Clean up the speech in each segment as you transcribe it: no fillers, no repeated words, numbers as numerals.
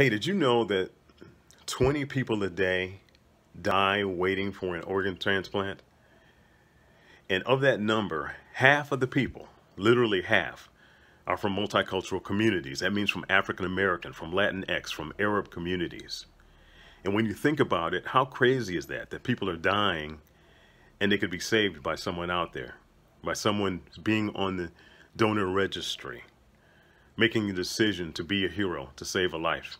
Hey, did you know that 20 people a day die waiting for an organ transplant? And of that number, half of the people, literally half, are from multicultural communities. That means from African American, from Latinx, from Arab communities. And when you think about it, how crazy is that? That people are dying and they could be saved by someone out there, by someone being on the donor registry, making the decision to be a hero, to save a life.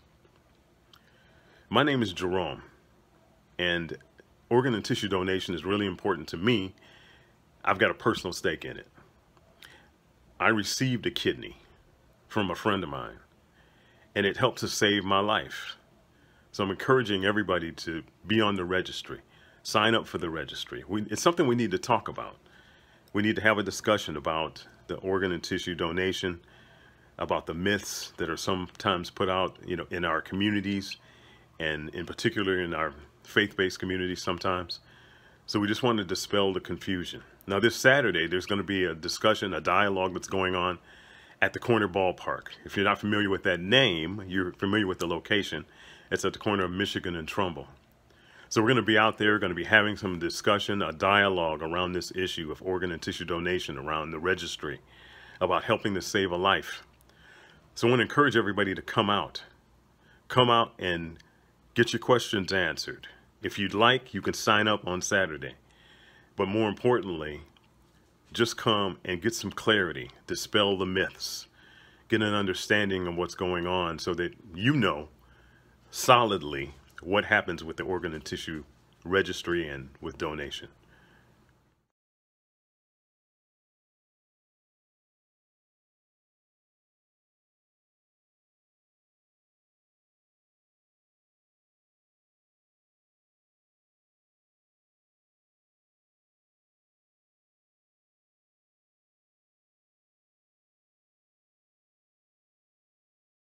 My name is Jerome, and organ and tissue donation is really important to me. I've got a personal stake in it. I received a kidney from a friend of mine, and it helped to save my life. So I'm encouraging everybody to be on the registry, sign up for the registry. It's something we need to talk about. We need to have a discussion about the organ and tissue donation, about the myths that are sometimes put out, in our communities, and in particular in our faith-based communities sometimes. So we just want to dispel the confusion. Now this Saturday, there's going to be a discussion, a dialogue that's going on at the Corner Ballpark. If you're not familiar with that name, you're familiar with the location. It's at the corner of Michigan and Trumbull. So we're going to be out there, going to be having some discussion, a dialogue around this issue of organ and tissue donation, around the registry, about helping to save a life. So I want to encourage everybody to come out and get your questions answered. If you'd like, you can sign up on Saturday, but more importantly, just come and get some clarity, dispel the myths, get an understanding of what's going on so that you know solidly what happens with the organ and tissue registry and with donation.